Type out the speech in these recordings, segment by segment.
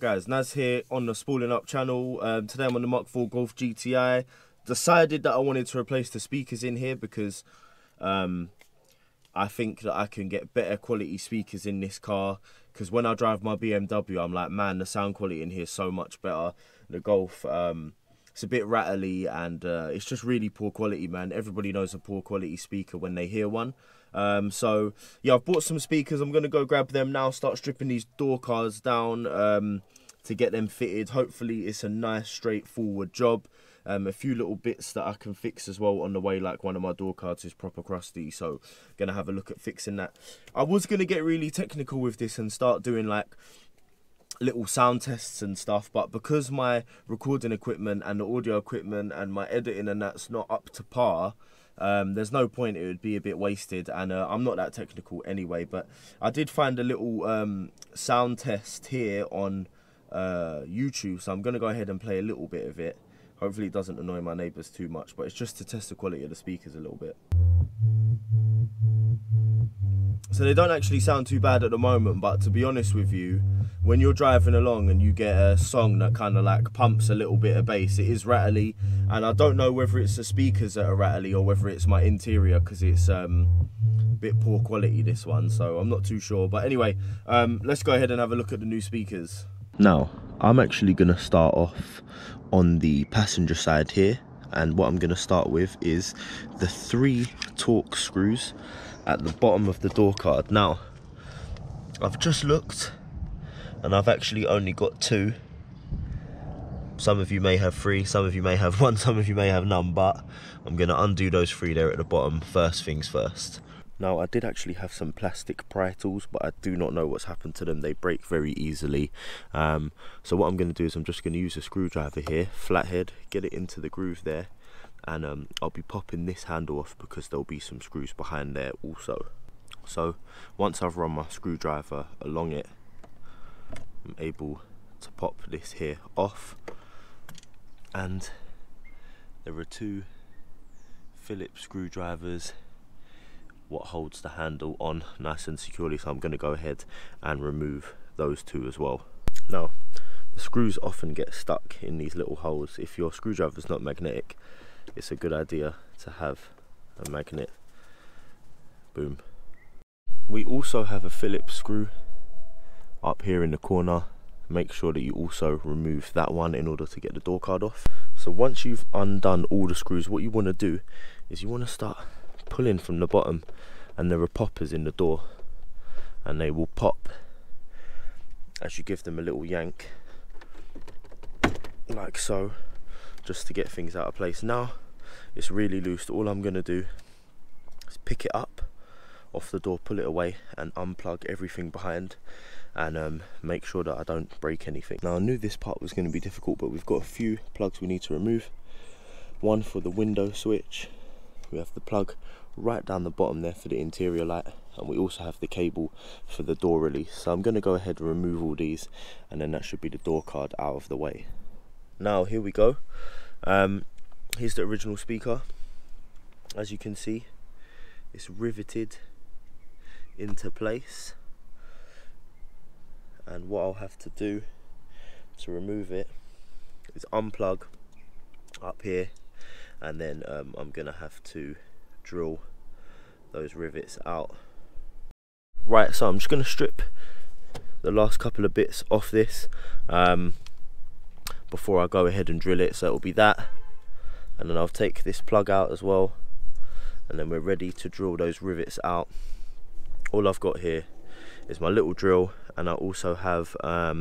Alright guys, Naz here on the Spoolin' Up channel. Today I'm on the Mark 4 Golf GTI. Decided that I wanted to replace the speakers in here because I think that I can get better quality speakers in this car. Because when I drive my BMW, I'm like, man, the sound quality in here is so much better. The Golf, it's a bit rattly and it's just really poor quality, man. Everybody knows a poor quality speaker when they hear one. So yeah, I've bought some speakers. I'm gonna go grab them now, start stripping these door cards down to get them fitted. Hopefully it's a nice straightforward job. A few little bits that I can fix as well on the way, like one of my door cards is proper crusty, so gonna have a look at fixing that. I was gonna get really technical with this and start doing like little sound tests and stuff, but because my recording equipment and the audio equipment and my editing and that's not up to par, there's no point. It would be a bit wasted, and I'm not that technical anyway. But I did find a little sound test here on YouTube, so I'm going to go ahead and play a little bit of it. Hopefully it doesn't annoy my neighbours too much, but it's just to test the quality of the speakers a little bit. So they don't actually sound too bad at the moment, but to be honest with you, when you're driving along and you get a song that kind of like pumps a little bit of bass, it is rattly, and I don't know whether it's the speakers that are rattly or whether it's my interior, because it's a bit poor quality, this one, so I'm not too sure. But anyway, let's go ahead and have a look at the new speakers. Now, I'm actually going to start off on the passenger side here, and what I'm going to start with is the 3 torque screws at the bottom of the door card. Now, I've just looked and I've actually only got 2. Some of you may have 3, some of you may have 1, some of you may have none, but I'm going to undo those 3 there at the bottom. First things first. Now, I did actually have some plastic pry tools, but I do not know what's happened to them. They break very easily. So what I'm going to do is I'm just going to use a screwdriver here, flathead, get it into the groove there, and I'll be popping this handle off because there'll be some screws behind there also. So once I've run my screwdriver along it, I'm able to pop this here off, and there are 2 Phillips screwdrivers what holds the handle on nice and securely, so I'm going to go ahead and remove those 2 as well. Now, the screws often get stuck in these little holes. If your screwdriver's not magnetic, it's a good idea to have a magnet. Boom. We also have a Phillips screw up here in the corner. Make sure that you also remove that one in order to get the door card off. So once you've undone all the screws, what you want to do is you want to start pulling from the bottom, and there are poppers in the door, and they will pop as you give them a little yank, like so, just to get things out of place. Now it's really loose. All I'm going to do is pick it up off the door, pull it away, and unplug everything behind, and make sure that I don't break anything. Now, I knew this part was going to be difficult, but we've got a few plugs we need to remove. One for the window switch. We have the plug right down the bottom there for the interior light, and we also have the cable for the door release. So I'm going to go ahead and remove all these, and then that should be the door card out of the way. Now, here we go. Here's the original speaker. As you can see, it's riveted into place, and what I'll have to do to remove it is unplug up here, and then I'm gonna have to drill those rivets out. Right, so I'm just gonna strip the last couple of bits off this before I go ahead and drill it, so it'll be that, and then I'll take this plug out as well, and then we're ready to drill those rivets out. All I've got here is my little drill, and I also have a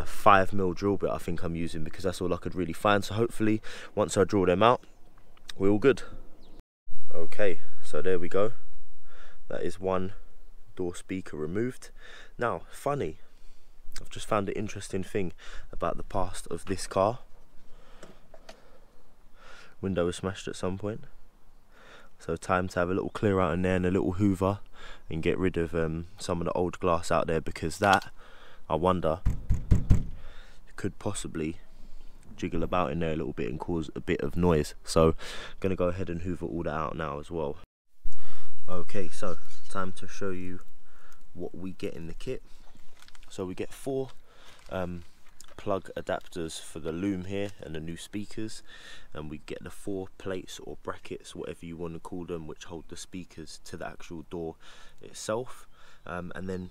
5mm drill bit I think I'm using, because that's all I could really find. So hopefully once I drill them out, we're all good. Okay, so there we go. That is one door speaker removed. Now, funny, I've just found an interesting thing about the past of this car. Window was smashed at some point, so time to have a little clear out in there and a little hoover and get rid of some of the old glass out there, because that, I wonder, could possibly jiggle about in there a little bit and cause a bit of noise. So I'm gonna go ahead and hoover all that out now as well. Okay, so time to show you what we get in the kit. So we get 4 plug adapters for the loom here and the new speakers, and we get the 4 plates or brackets, whatever you want to call them, which hold the speakers to the actual door itself. And then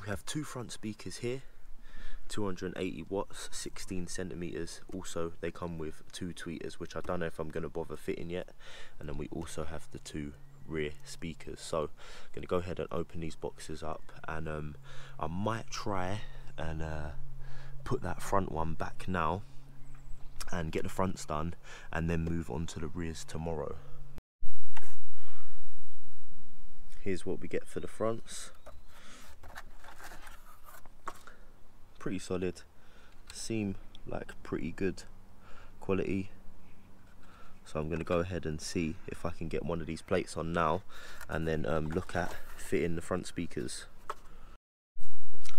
we have 2 front speakers here, 280 watts, 16 centimeters. Also they come with 2 tweeters, which I don't know if I'm going to bother fitting yet, and then we also have the 2 rear speakers. So I'm going to go ahead and open these boxes up, and I might try and put that front one back now and get the fronts done, and then move on to the rears tomorrow. Here's what we get for the fronts. Pretty solid, seem like pretty good quality, so I'm going to go ahead and see if I can get one of these plates on now, and then look at fitting the front speakers.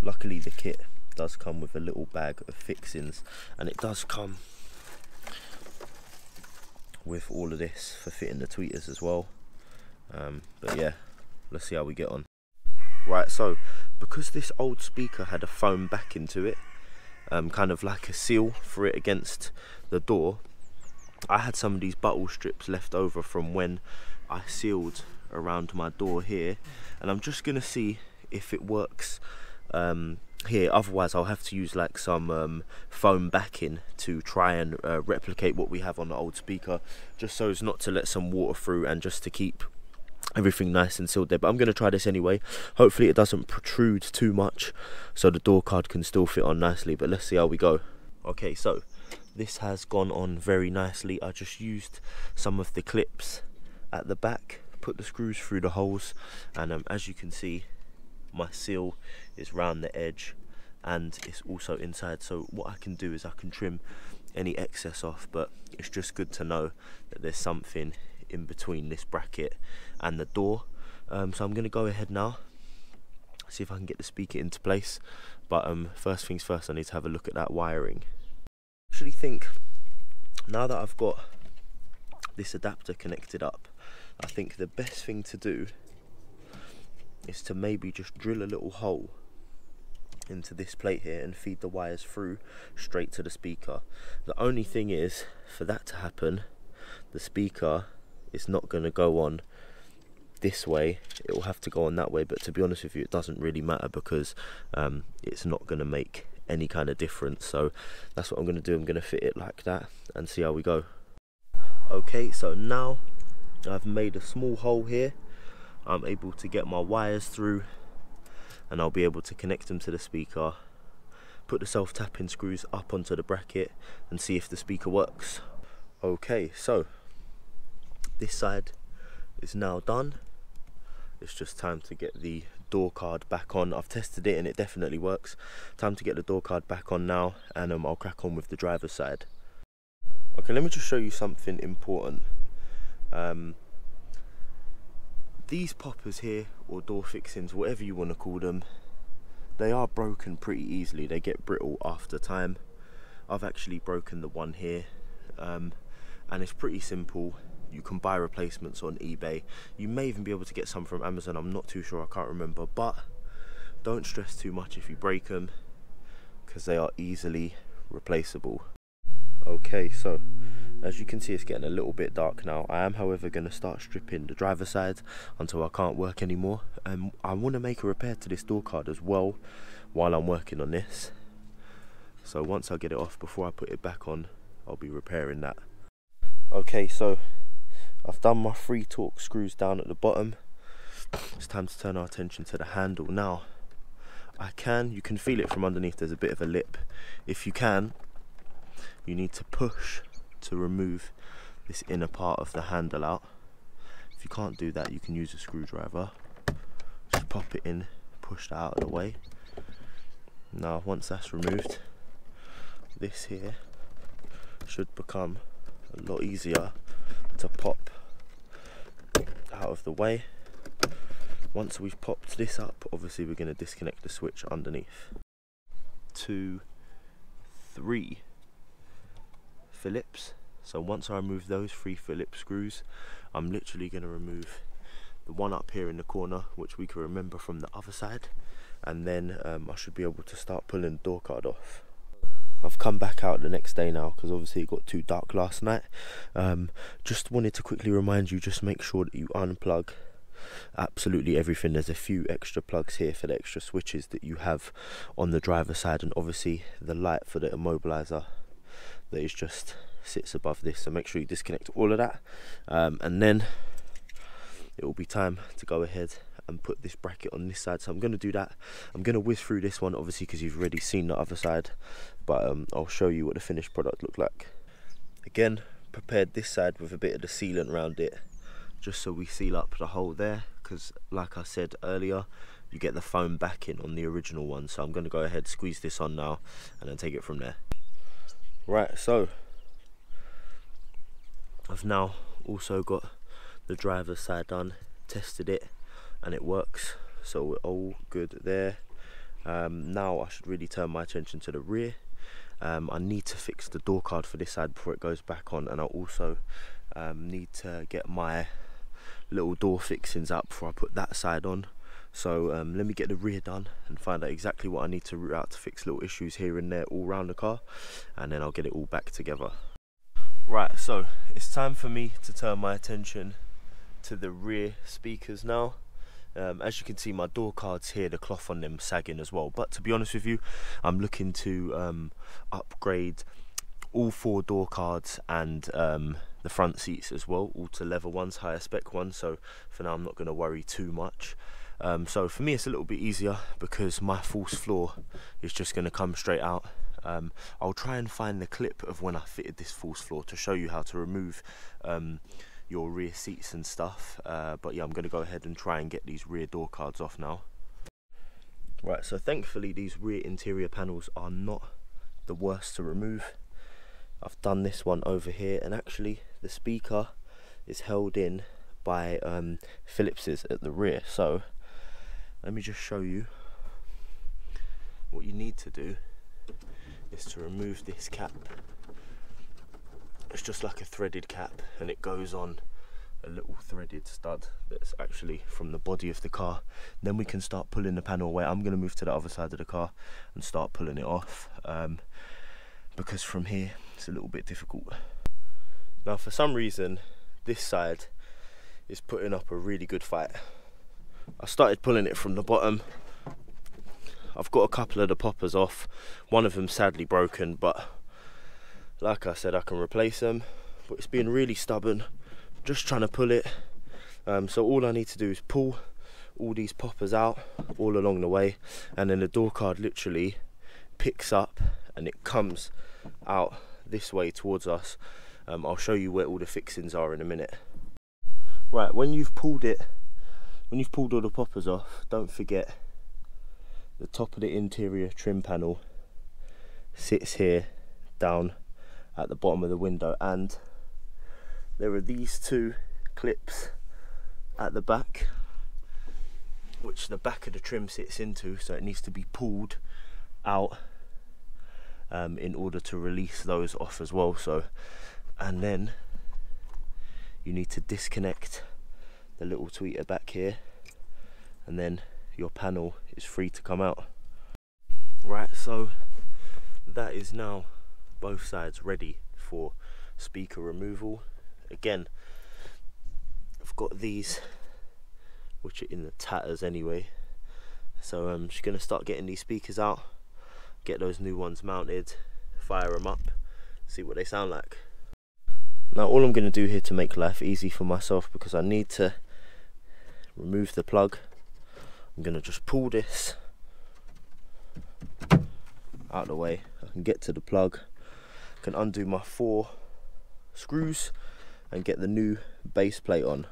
Luckily the kit does come with a little bag of fixings, and it does come with all of this for fitting the tweeters as well, but yeah, let's see how we get on. Right, so because this old speaker had a foam back into it, kind of like a seal for it against the door, I had some of these buttle strips left over from when I sealed around my door here, and I'm just gonna see if it works here. Otherwise I'll have to use like some foam backing to try and replicate what we have on the old speaker, just so as not to let some water through and just to keep everything nice and sealed there. But I'm going to try this anyway. Hopefully it doesn't protrude too much, so the door card can still fit on nicely, but let's see how we go. Okay, so this has gone on very nicely. I just used some of the clips at the back, put the screws through the holes, and as you can see, my seal is round the edge and it's also inside, so what I can do is I can trim any excess off, but it's just good to know that there's something in between this bracket and the door. So I'm going to go ahead now, see if I can get the speaker into place, but first things first, I need to have a look at that wiring. I actually think now that I've got this adapter connected up, I think the best thing to do is to maybe just drill a little hole into this plate here and feed the wires through straight to the speaker. The only thing is, for that to happen, the speaker, it's not going to go on this way, it will have to go on that way. But to be honest with you, it doesn't really matter, because it's not going to make any kind of difference. So that's what I'm going to do. I'm going to fit it like that and see how we go. Okay, so now I've made a small hole here, I'm able to get my wires through, and I'll be able to connect them to the speaker, put the self-tapping screws up onto the bracket, and see if the speaker works. Okay, so this side is now done. It's just time to get the door card back on. I've tested it and it definitely works. Time to get the door card back on now, and I'll crack on with the driver's side. Okay, let me just show you something important. These poppers here, or door fixings, whatever you want to call them, they are broken pretty easily. They get brittle after time. I've actually broken the one here, and it's pretty simple. You can buy replacements on eBay. You may even be able to get some from Amazon, I'm not too sure, I can't remember. But don't stress too much if you break them, because they are easily replaceable. Okay, so as you can see, it's getting a little bit dark now. I am however going to start stripping the driver's side until I can't work anymore, and I want to make a repair to this door card as well while I'm working on this. So once I get it off, before I put it back on, I'll be repairing that. Okay, so I've done my 3 torque screws down at the bottom. It's time to turn our attention to the handle now. You can feel it from underneath, there's a bit of a lip. If you can, you need to push to remove this inner part of the handle out. If you can't do that, you can use a screwdriver. Just pop it in, push that out of the way. Now once that's removed, this here should become a lot easier to pop out of the way. Once we've popped this up, obviously we're going to disconnect the switch underneath. 2, 3 Phillips. So once I remove those 3 Phillips screws, I'm literally going to remove the one up here in the corner, which we can remember from the other side, and then I should be able to start pulling the door card off. I've come back out the next day now because obviously it got too dark last night. Just wanted to quickly remind you, just make sure that you unplug absolutely everything. There's a few extra plugs here for the extra switches that you have on the driver's side, and obviously the light for the immobilizer that is just sits above this, so make sure you disconnect all of that, and then it will be time to go ahead and put this bracket on this side. So I'm going to do that. I'm going to whiz through this one obviously because you've already seen the other side, but I'll show you what the finished product looked like. Again, prepared this side with a bit of the sealant around it just so we seal up the hole there, because like I said earlier, you get the foam backing on the original one. So I'm going to go ahead, squeeze this on now, and then take it from there. Right, so I've now also got the driver's side done, tested it, and it works, so we're all good there. Now I should really turn my attention to the rear. I need to fix the door card for this side before it goes back on, and I also need to get my little door fixings out before I put that side on. So let me get the rear done and find out exactly what I need to root out to fix little issues here and there all around the car, and then I'll get it all back together. Right, so it's time for me to turn my attention to the rear speakers now. As you can see, my door cards here, the cloth on them sagging as well, but to be honest with you, I'm looking to upgrade all four door cards and the front seats as well, all to leather ones, higher spec ones, so for now I'm not going to worry too much. So for me it's a little bit easier because my false floor is just going to come straight out. I'll try and find the clip of when I fitted this false floor to show you how to remove your rear seats and stuff, but yeah, I'm going to go ahead and try and get these rear door cards off now. Right, so thankfully these rear interior panels are not the worst to remove. I've done this one over here, and actually the speaker is held in by Phillips's at the rear, so let me just show you what you need to do is to remove this cap. It's just like a threaded cap, and it goes on a little threaded stud that's actually from the body of the car. Then we can start pulling the panel away. I'm going to move to the other side of the car and start pulling it off, because from here it's a little bit difficult. Now for some reason this side is putting up a really good fight. I started pulling it from the bottom. I've got a couple of the poppers off, one of them sadly broken, but like I said, I can replace them, but it's been really stubborn, just trying to pull it. So all I need to do is pull all these poppers out all along the way, and then the door card literally picks up and it comes out this way towards us. I'll show you where all the fixings are in a minute. Right, when you've pulled all the poppers off, don't forget the top of the interior trim panel sits here down at the bottom of the window, and there are these two clips at the back which the back of the trim sits into, so it needs to be pulled out in order to release those off as well. So, and then you need to disconnect the little tweeter back here, and then your panel is free to come out. Right, so that is now both sides ready for speaker removal. Again, I've got these which are in the tatters anyway, so I'm just going to start getting these speakers out, get those new ones mounted, fire them up, see what they sound like. Now all I'm going to do here to make life easy for myself, because I need to remove the plug, I'm going to just pull this out of the way. I can get to the plug, can undo my 4 screws and get the new base plate on.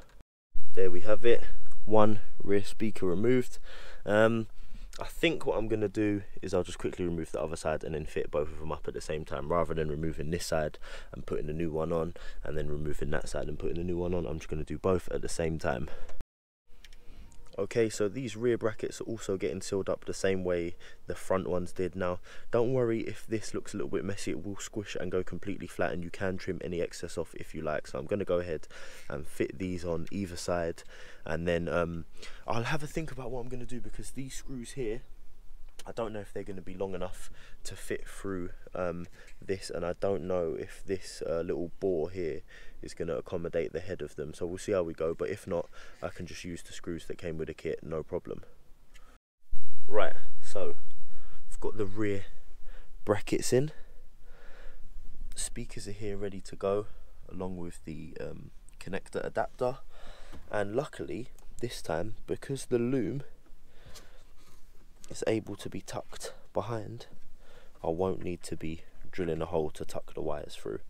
There we have it, one rear speaker removed. I think what I'm going to do is I'll just quickly remove the other side and then fit both of them up at the same time, rather than removing this side and putting the new one on and then removing that side and putting the new one on. I'm just going to do both at the same time. Okay, so these rear brackets are also getting sealed up the same way the front ones did. Now don't worry if this looks a little bit messy, it will squish and go completely flat, and you can trim any excess off if you like. So I'm going to go ahead and fit these on either side, and then I'll have a think about what I'm going to do, because these screws here I don't know if they're going to be long enough to fit through this, and I don't know if this little bore here is going to accommodate the head of them, so we'll see how we go. But if not, I can just use the screws that came with the kit, no problem. Right, so I've got the rear brackets in, speakers are here ready to go along with the connector adapter, and luckily this time, because the loom is able to be tucked behind, I won't need to be drilling a hole to tuck the wires through.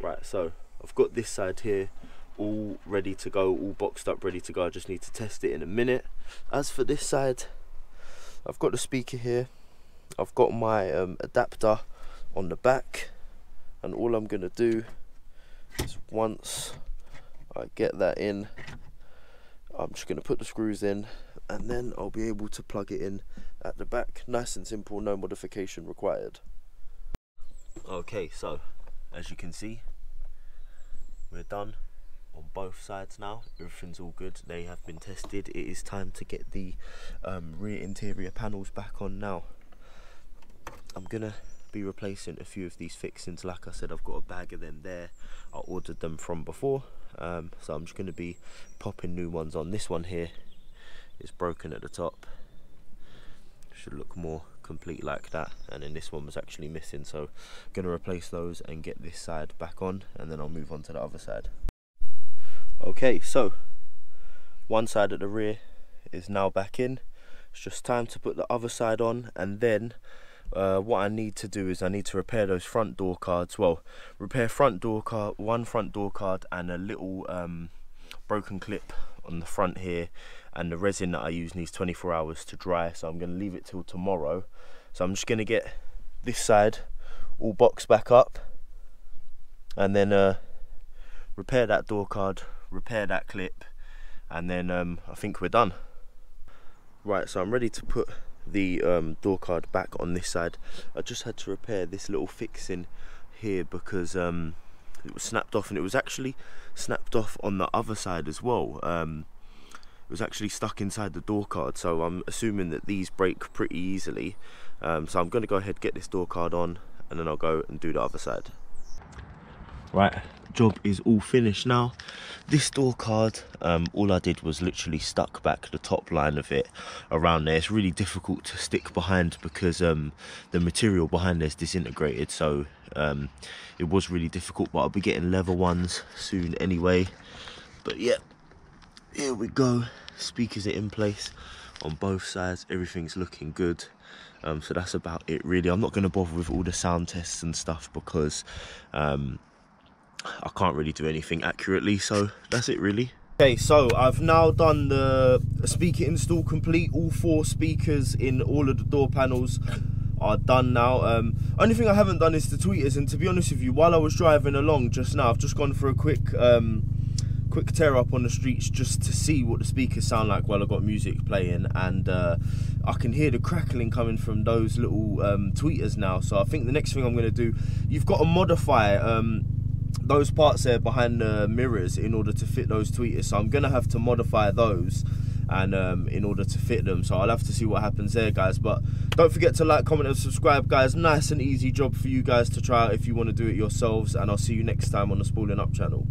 Right, so I've got this side here all ready to go, all boxed up, ready to go. I just need to test it in a minute. As for this side, I've got the speaker here, I've got my adapter on the back, and all I'm gonna do is, once I get that in, I'm just gonna put the screws in, and then I'll be able to plug it in at the back. Nice and simple, no modification required. Okay, so as you can see, we're done on both sides now. Everything's all good, they have been tested. It is time to get the rear interior panels back on now. I'm gonna be replacing a few of these fixings. Like I said, I've got a bag of them there, I ordered them from before, so I'm just gonna be popping new ones on. This one here, it's broken at the top, should look more complete like that, and then this one was actually missing, so I'm going to replace those and get this side back on, and then I'll move on to the other side. Okay, so one side at the rear is now back in, it's just time to put the other side on, and then what I need to do is I need to repair those front door cards, well, repair front door card, one front door card, and a little broken clip on the front here, and the resin that I use needs 24 hours to dry, so I'm going to leave it till tomorrow. So I'm just going to get this side all boxed back up, and then repair that door card, repair that clip, and then I think we're done. Right, so I'm ready to put the door card back on this side. I just had to repair this little fixing here because it was snapped off, and it was actually snapped off on the other side as well. It was actually stuck inside the door card, so I'm assuming that these break pretty easily. So I'm going to go ahead, get this door card on, and then I'll go and do the other side. Right, job is all finished now. This door card, all I did was literally stuck back the top line of it around there. It's really difficult to stick behind because the material behind there is disintegrated, so it was really difficult, but I'll be getting leather ones soon anyway. But yeah, here we go, speakers are in place on both sides, everything's looking good. So that's about it really. I'm not going to bother with all the sound tests and stuff because I can't really do anything accurately, so that's it really. Okay, so I've now done the speaker install complete. All four speakers in all of the door panels are done now. Only thing I haven't done is the tweeters, and to be honest with you, while I was driving along just now, I've just gone for a quick tear up on the streets just to see what the speakers sound like while I've got music playing, and I can hear the crackling coming from those little tweeters now. So I think the next thing I'm going to do, you've got to modify those parts there behind the mirrors in order to fit those tweeters, so I'm going to have to modify those and in order to fit them, so I'll have to see what happens there, guys. But don't forget to like, comment and subscribe, guys. Nice and easy job for you guys to try out if you want to do it yourselves, and I'll see you next time on the Spoolin' Up channel.